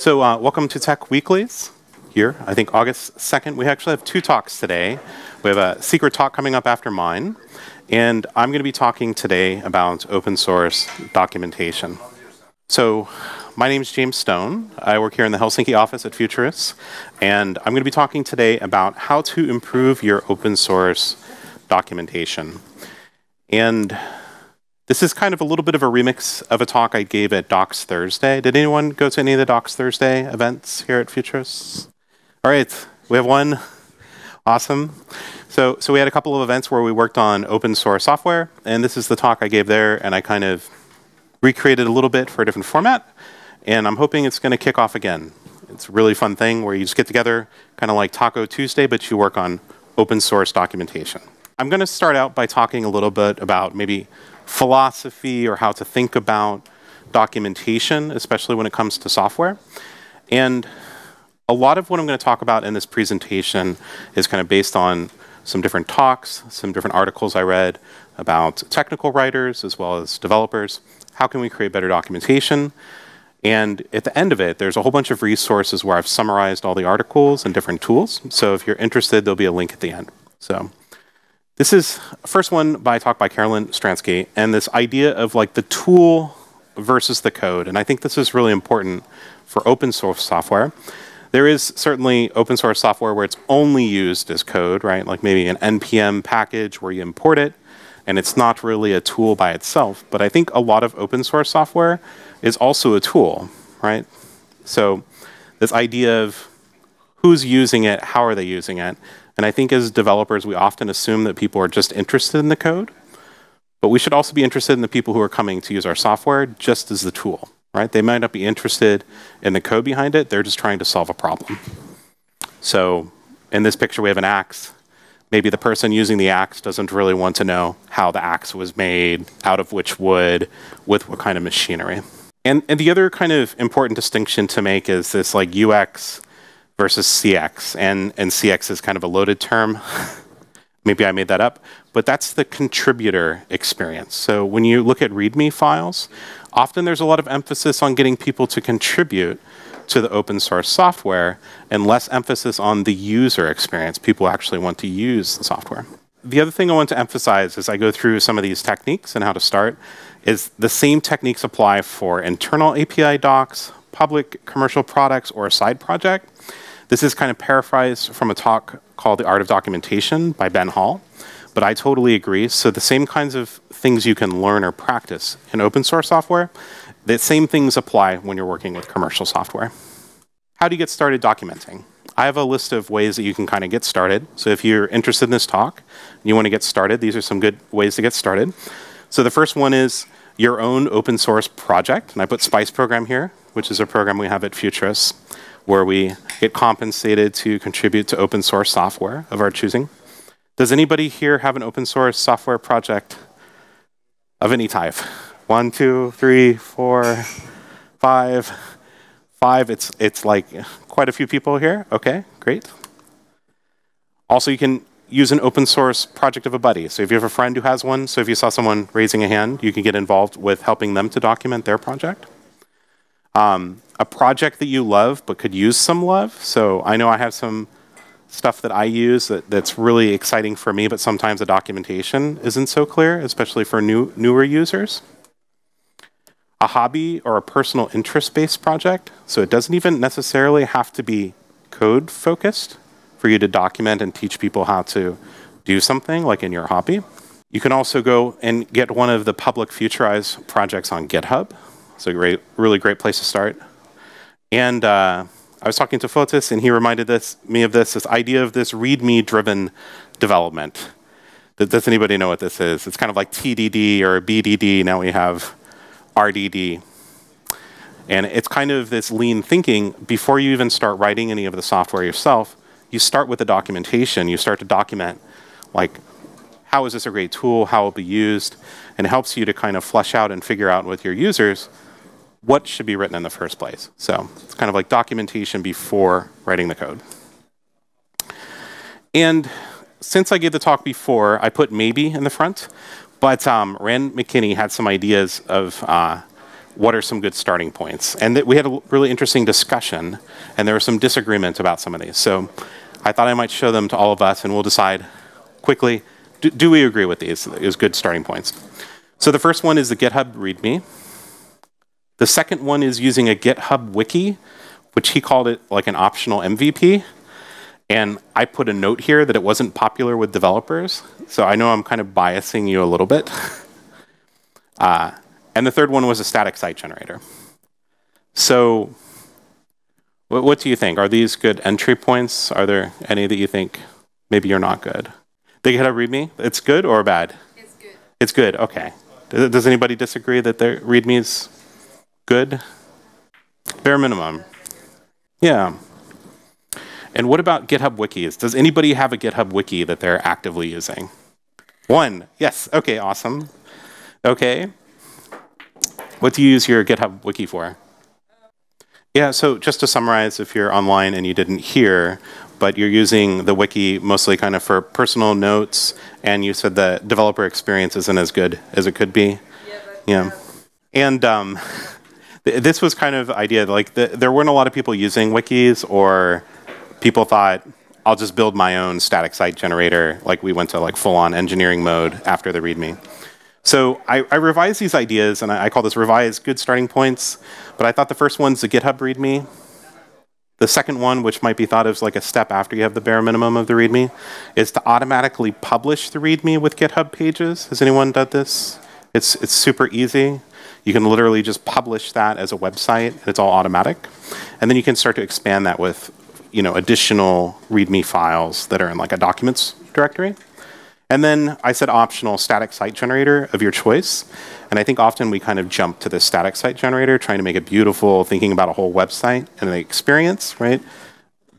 So welcome to Tech Weeklies here, I think August 2nd. We actually have two talks today. We have a secret talk coming up after mine. And I'm going to be talking today about open source documentation. So my name is James Stone. I work here in the Helsinki office at Futurice. And I'm going to be talking today about how to improve your open source documentation. And this is kind of a little bit of a remix of a talk I gave at Docs Thursday. Did anyone go to any of the Docs Thursday events here at Futurice? All right, we have one. Awesome. So we had a couple of events where we worked on open source software, and this is the talk I gave there, and I kind of recreated a little bit for a different format, and I'm hoping it's going to kick off again. It's a really fun thing where you just get together, kind of like Taco Tuesday, but you work on open source documentation. I'm going to start out by talking a little bit about maybe philosophy or how to think about documentation, especially when it comes to software. And a lot of what I'm going to talk about in this presentation is kind of based on some different talks, some different articles I read about technical writers as well as developers. How can we create better documentation? And at the end of it, there's a whole bunch of resources where I've summarized all the articles and different tools. So if you're interested, there'll be a link at the end. So this is first one by a talk by Carolyn Stransky, and this idea of like the tool versus the code. And I think this is really important for open source software. There is certainly open source software where it's only used as code, right? Like maybe an NPM package where you import it, and it's not really a tool by itself. But I think a lot of open source software is also a tool, right? So this idea of who's using it, how are they using it? And I think as developers, we often assume that people are just interested in the code, but we should also be interested in the people who are coming to use our software just as the tool, right? They might not be interested in the code behind it. They're just trying to solve a problem. So in this picture, we have an axe. Maybe the person using the axe doesn't really want to know how the axe was made, out of which wood, with what kind of machinery. And the other kind of important distinction to make is this like UX versus CX, and CX is kind of a loaded term. Maybe I made that up, but that's the contributor experience. So when you look at README files, often there's a lot of emphasis on getting people to contribute to the open source software and less emphasis on the user experience. People actually want to use the software. The other thing I want to emphasize as I go through some of these techniques and how to start is the same techniques apply for internal API docs, public commercial products, or a side project. This is kind of paraphrased from a talk called The Art of Documentation by Ben Hall, but I totally agree. So the same kinds of things you can learn or practice in open source software, the same things apply when you're working with commercial software. How do you get started documenting? I have a list of ways that you can kind of get started. So if you're interested in this talk and you want to get started, these are some good ways to get started. So the first one is your own open source project, and I put SPICE program here, which is a program we have at Futurice, where we get compensated to contribute to open source software of our choosing. Does anybody here have an open source software project of any type? 1, 2, 3, 4, 5. 5, it's like quite a few people here. Okay, great. Also, you can use an open source project of a buddy. So if you have a friend who has one, so if you saw someone raising a hand, you can get involved with helping them to document their project. A project that you love but could use some love. So I know I have some stuff that I use that's really exciting for me, but sometimes the documentation isn't so clear, especially for newer users. A hobby or a personal interest-based project. So it doesn't even necessarily have to be code-focused for you to document and teach people how to do something, like in your hobby. You can also go and get one of the public Futurize projects on GitHub. It's a great, really great place to start. And I was talking to Fotis, and he reminded me of this idea of this README-driven development. Does anybody know what this is? It's kind of like TDD or BDD. Now we have RDD. And it's kind of this lean thinking. Before you even start writing any of the software yourself, you start with the documentation. You start to document, like, how is this a great tool? How will it be used? And it helps you to kind of flesh out and figure out with your users what should be written in the first place. So it's kind of like documentation before writing the code. And since I gave the talk before, I put maybe in the front, but Rand McKinney had some ideas of what are some good starting points? And we had a really interesting discussion, and there was some disagreement about some of these. So I thought I might show them to all of us, and we'll decide quickly, do we agree with these as good starting points? So the first one is the GitHub README. The second one is using a GitHub wiki, which he called it like an optional MVP. And I put a note here that it wasn't popular with developers. So I know I'm kind of biasing you a little bit. And the third one was a static site generator. So what do you think? Are these good entry points? Are there any that you think maybe you're not good? They had a README? It's good or bad? It's good. It's good, OK. Does anybody disagree that their README is good? Bare minimum. Yeah. And what about GitHub wikis? Does anybody have a GitHub wiki that they're actively using? One. Yes. OK, awesome. OK. What do you use your GitHub wiki for? Yeah, so just to summarize, if you're online and you didn't hear, but you're using the wiki mostly kind of for personal notes, and you said the developer experience isn't as good as it could be. Yeah. And this was kind of idea, like there weren't a lot of people using wikis, or people thought, I'll just build my own static site generator. Like we went to like full-on engineering mode after the README. So I revised these ideas, and I call this revised good starting points. But I thought the first one's the GitHub README. The second one, which might be thought of as like a step after you have the bare minimum of the README, is to automatically publish the README with GitHub pages. Has anyone done this? It's super easy. You can literally just publish that as a website, and it's all automatic. And then you can start to expand that with additional README files that are in like a documents directory. And then I said optional static site generator of your choice. And I think often we kind of jump to this static site generator, trying to make it beautiful, thinking about a whole website and the experience, right?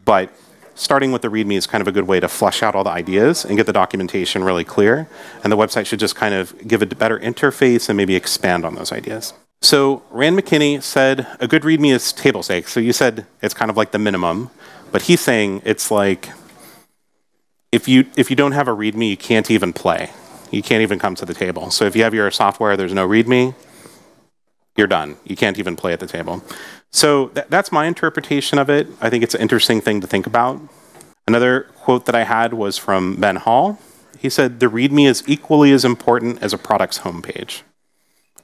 But starting with the README is kind of a good way to flesh out all the ideas and get the documentation really clear. And the website should just kind of give a better interface and maybe expand on those ideas. So Rand McKinney said, a good README is table stakes. So you said it's kind of like the minimum. But he's saying it's like, if you don't have a README, you can't even play. You can't even come to the table. So if you have your software, there's no README, you're done. You can't even play at the table. So that's my interpretation of it. I think it's an interesting thing to think about. Another quote that I had was from Ben Hall. He said, the README is equally as important as a product's homepage.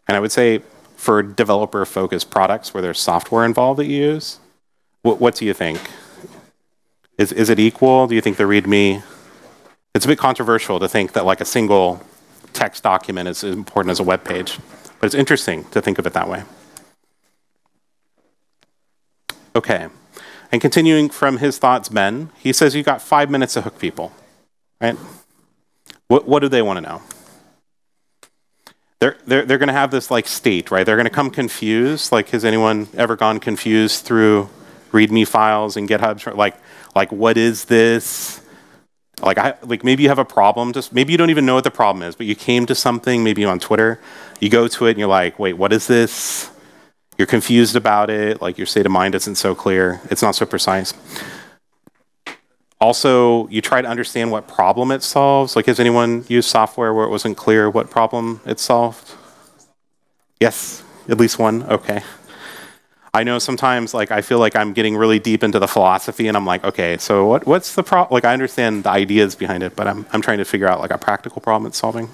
And I would say for developer-focused products where there's software involved that you use, what do you think? Is it equal? Do you think the README... It's a bit controversial to think that like a single text document is as important as a web page, but it's interesting to think of it that way. Okay, and continuing from his thoughts, Ben, he says you've got 5 minutes to hook people, right? What do they want to know? They're going to have this like state, right? They're going to come confused. Like, has anyone ever gone confused through README files and GitHub? Like what is this? Like maybe you have a problem, maybe you don't even know what the problem is, but you came to something, maybe on Twitter, you go to it and you're like, wait, what is this? You're confused about it, like your state of mind isn't so clear, it's not so precise. Also, you try to understand what problem it solves. Like, has anyone used software where it wasn't clear what problem it solved? Yes, at least one, okay. I know sometimes, like, I feel like I'm getting really deep into the philosophy, and I'm like, okay, so what's the problem? Like, I understand the ideas behind it, but I'm trying to figure out like a practical problem it's solving.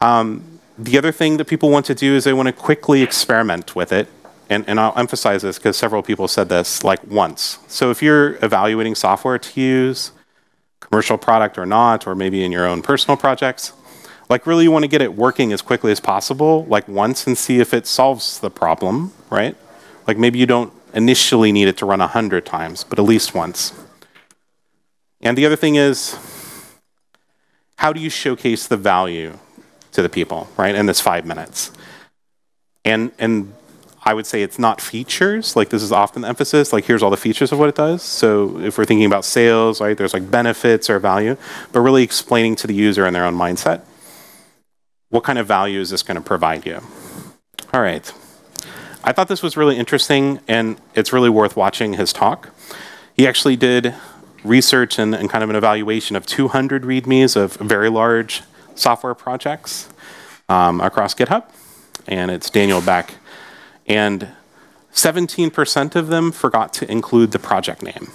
The other thing that people want to do is they want to quickly experiment with it, and I'll emphasize this because several people said this like once. So if you're evaluating software to use, commercial product or not, or maybe in your own personal projects, like really you want to get it working as quickly as possible, like once, and see if it solves the problem, right? Like maybe you don't initially need it to run 100 times, but at least once. And the other thing is, how do you showcase the value to the people, right, in this 5 minutes? And I would say it's not features, like this is often the emphasis, like here's all the features of what it does. So if we're thinking about sales, right, there's like benefits or value, but really explaining to the user in their own mindset, what kind of value is this going to provide you? All right. I thought this was really interesting, and it's really worth watching his talk. He actually did research and kind of an evaluation of 200 READMEs of very large software projects across GitHub. and it's Daniel Beck. And 17% of them forgot to include the project name,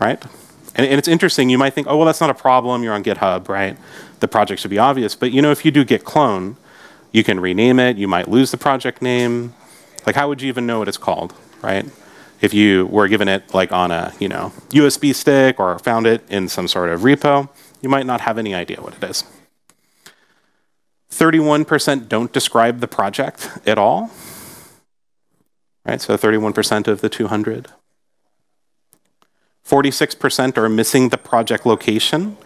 right? And it's interesting, you might think, oh, well, that's not a problem, you're on GitHub, right? The project should be obvious, but you know, if you do git clone, you can rename it, you might lose the project name. Like, how would you even know what it's called, right? If you were given it like on a, you know, USB stick or found it in some sort of repo, you might not have any idea what it is. 31% don't describe the project at all, right? So 31% of the 200. 46% are missing the project location.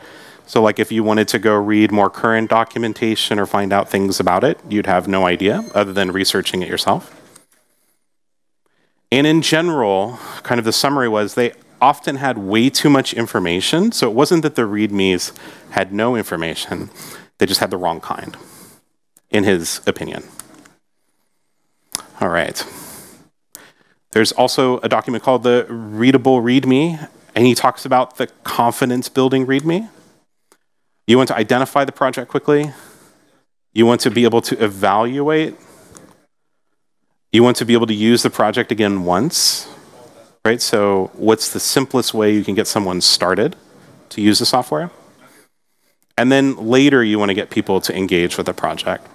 So like if you wanted to go read more current documentation or find out things about it, you'd have no idea other than researching it yourself. And in general, kind of the summary was they often had way too much information. So it wasn't that the readmes had no information, they just had the wrong kind, in his opinion. All right. There's also a document called the Readable README, and he talks about the confidence building README. You want to identify the project quickly. You want to be able to evaluate. You want to be able to use the project again once, right? So what's the simplest way you can get someone started to use the software? And then later you want to get people to engage with the project.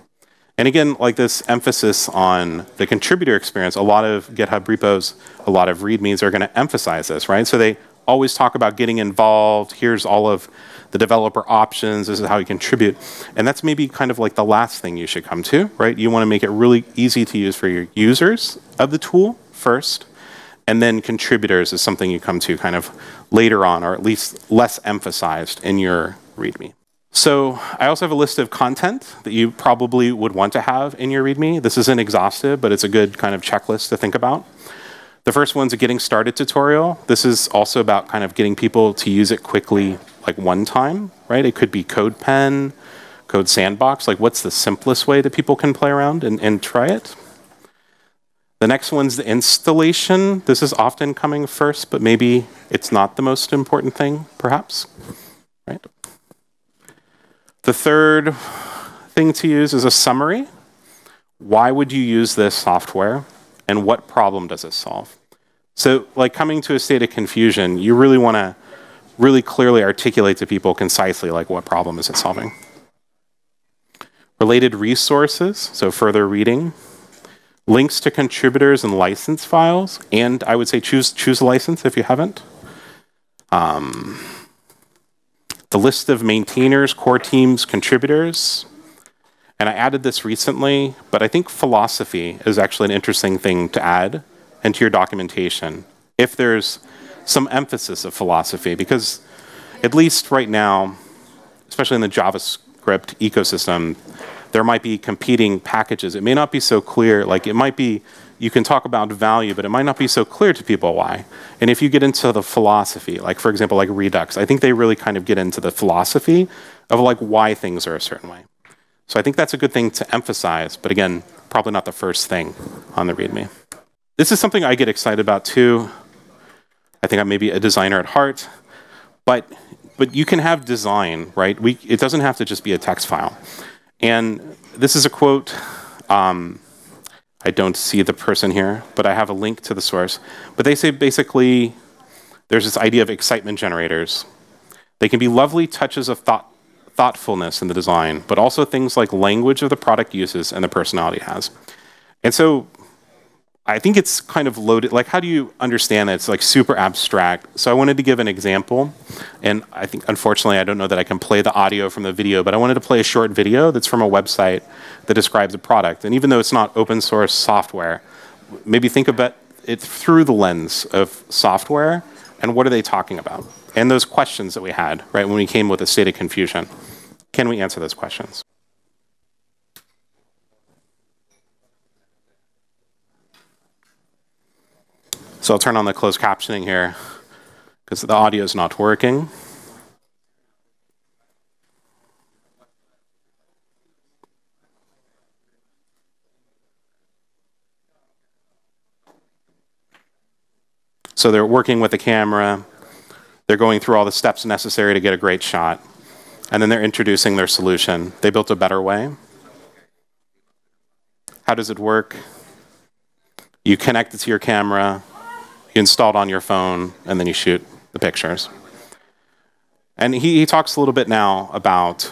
And again, like this emphasis on the contributor experience, a lot of GitHub repos, a lot of readmes are going to emphasize this, right? So they always talk about getting involved, here's all of the developer options, this is how you contribute. And that's maybe kind of like the last thing you should come to, right? You want to make it really easy to use for your users of the tool first, and then contributors is something you come to kind of later on, or at least less emphasized in your README. So I also have a list of content that you probably would want to have in your README. This isn't exhaustive, but it's a good kind of checklist to think about. The first one's a getting started tutorial. This is also about kind of getting people to use it quickly, like one time, right? It could be CodePen, Code Sandbox, like what's the simplest way that people can play around and try it? The next one's the installation. This is often coming first, but maybe it's not the most important thing, perhaps, right? The third thing to use is a summary. Why would you use this software and what problem does it solve? So like coming to a state of confusion, you really want to really clearly articulate to people concisely like what problem is it solving. Related resources, so further reading. Links to contributors and license files, and I would say choose a license if you haven't. The list of maintainers, core teams, contributors. And I added this recently, but I think philosophy is actually an interesting thing to add into your documentation, if there's some emphasis of philosophy, because at least right now, especially in the JavaScript ecosystem, there might be competing packages. It may not be so clear, like it might be, you can talk about value, but it might not be so clear to people why. And if you get into the philosophy, like for example, like Redux, I think they really kind of get into the philosophy of like why things are a certain way. So I think that's a good thing to emphasize, but again, probably not the first thing on the README. This is something I get excited about too. I think I may be a designer at heart, but you can have design, right? It doesn't have to just be a text file. And this is a quote, I don't see the person here, but I have a link to the source. But they say basically, there's this idea of excitement generators. They can be lovely touches of thoughtfulness in the design, but also things like language of the product uses and the personality has. And so I think it's kind of loaded. Like, how do you understand that? It's like super abstract. So I wanted to give an example. And I think, unfortunately, I don't know that I can play the audio from the video, but I wanted to play a short video that's from a website that describes a product. And even though it's not open source software, maybe think about it through the lens of software and what are they talking about? And those questions that we had, right, when we came with a state of confusion. Can we answer those questions? So I'll turn on the closed captioning here because the audio is not working. So they're working with the camera, they're going through all the steps necessary to get a great shot, and then they're introducing their solution. They built a better way. How does it work? You connect it to your camera, you install it on your phone, and then you shoot the pictures. And he talks a little bit now about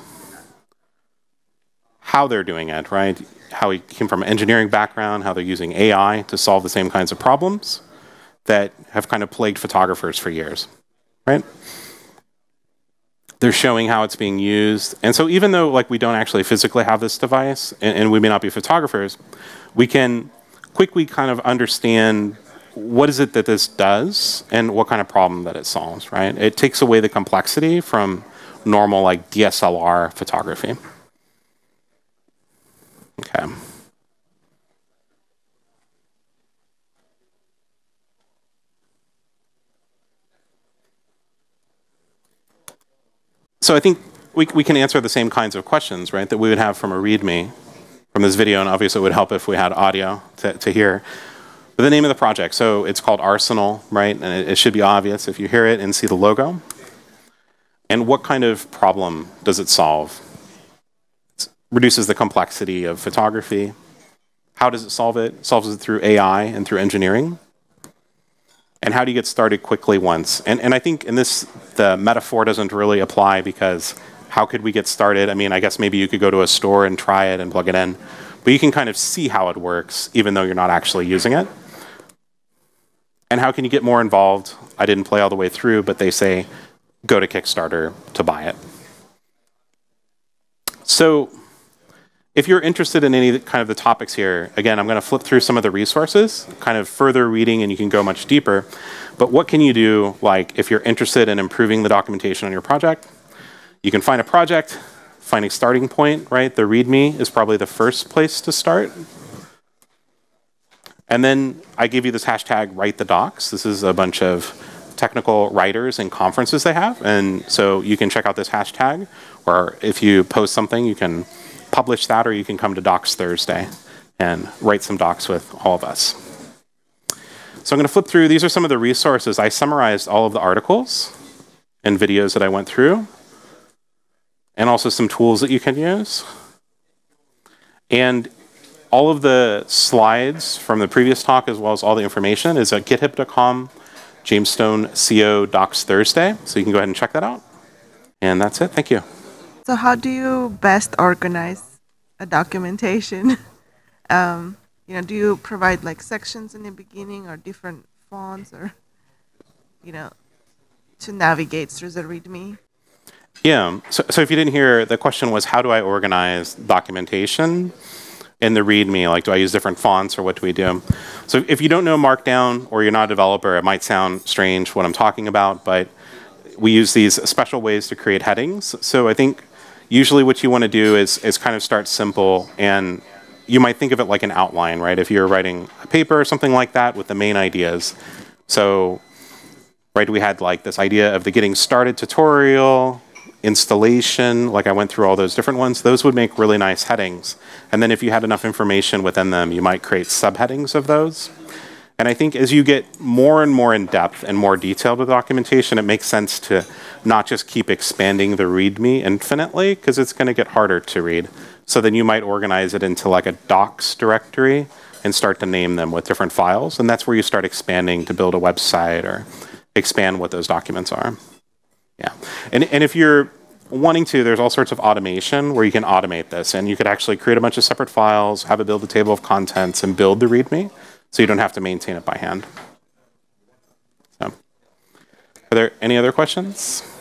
how they're doing it, right? How he came from an engineering background, how they're using AI to solve the same kinds of problems that have kind of plagued photographers for years, right? They're showing how it's being used. And so even though like we don't actually physically have this device, and we may not be photographers, we can quickly kind of understand what is it that this does and what kind of problem that it solves, right? It takes away the complexity from normal like DSLR photography. Okay. So I think we can answer the same kinds of questions, right, that we would have from a README, from this video, and obviously it would help if we had audio to hear. But the name of the project, so it's called Arsenal, right, and it should be obvious if you hear it and see the logo. And what kind of problem does it solve? It reduces the complexity of photography. How does it solve it? It solves it through AI and through engineering. And how do you get started quickly once? And I think in this, the metaphor doesn't really apply because how could we get started? I mean, I guess maybe you could go to a store and try it and plug it in. But you can kind of see how it works even though you're not actually using it. And how can you get more involved? I didn't play all the way through, but they say go to Kickstarter to buy it. So if you're interested in any kind of the topics here, again, I'm going to flip through some of the resources, kind of further reading, and you can go much deeper. But what can you do, like, if you're interested in improving the documentation on your project? You can find a project, find a starting point, right? The README is probably the first place to start. And then I give you this hashtag, Write the Docs. This is a bunch of technical writers and conferences they have. And so you can check out this hashtag, or if you post something, you can publish that, or you can come to Docs Thursday and write some docs with all of us. So I'm going to flip through. These are some of the resources. I summarized all of the articles and videos that I went through, and also some tools that you can use. And all of the slides from the previous talk, as well as all the information, is at github.com/JamesStoneCO/Docs Thursday. So you can go ahead and check that out. And that's it. Thank you. So how do you best organize a documentation? You know, do you provide like sections in the beginning or different fonts, or, you know, to navigate through the README? Yeah, so if you didn't hear, the question was how do I organize documentation in the README? Like, do I use different fonts, or what do we do? So if you don't know Markdown or you're not a developer, it might sound strange what I'm talking about, but we use these special ways to create headings. So I think usually what you want to do is kind of start simple, and you might think of it like an outline, right? If you're writing a paper or something like that with the main ideas. So, right, we had like this idea of the getting started tutorial, installation, like I went through all those different ones. Those would make really nice headings. And then if you had enough information within them, you might create subheadings of those. And I think as you get more and more in depth and more detailed with documentation, it makes sense to not just keep expanding the README infinitely, because it's going to get harder to read. So then you might organize it into like a docs directory and start to name them with different files. And that's where you start expanding to build a website or expand what those documents are. Yeah. And if you're wanting to, there's all sorts of automation where you can automate this. And you could actually create a bunch of separate files, have it build a table of contents, and build the README. So you don't have to maintain it by hand. So, are there any other questions?